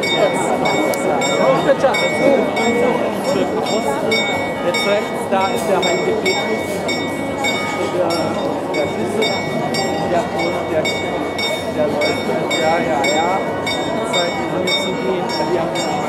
Good job. Jetzt rechts, da ist der heilige Petrus. Der Schlüssel. Der läuft. Ja. Zeit, die Hunde zu gehen. Die haben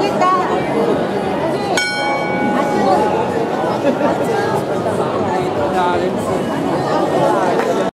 Sorry, da!